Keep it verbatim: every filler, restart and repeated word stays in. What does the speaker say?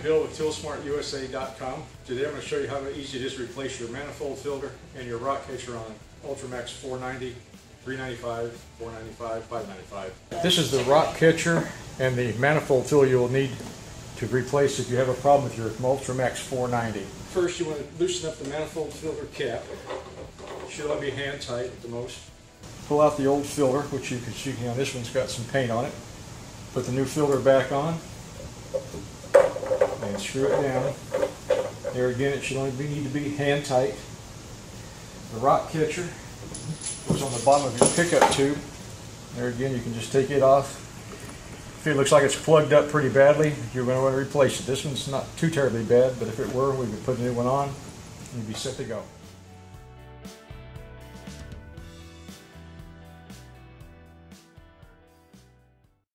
I'm Bill with Tool Smart U S A dot com. Today I'm going to show you how easy it is to replace your manifold filter and your rock catcher on Ultra Max four ninety, three ninety-five, four ninety-five, five ninety-five. This is the rock catcher and the manifold filter you will need to replace if you have a problem with your Ultra Max four ninety. First you want to loosen up the manifold filter cap. It should only be hand tight at the most. Pull out the old filter, which you can see on this one's got some paint on it. Put the new filter back on. And screw it down. There again, it should only be, need to be hand tight. The rock catcher goes on the bottom of your pickup tube. There again, you can just take it off. If it looks like it's plugged up pretty badly, you're going to want to replace it. This one's not too terribly bad, but if it were, we would put a new one on and you'd be set to go.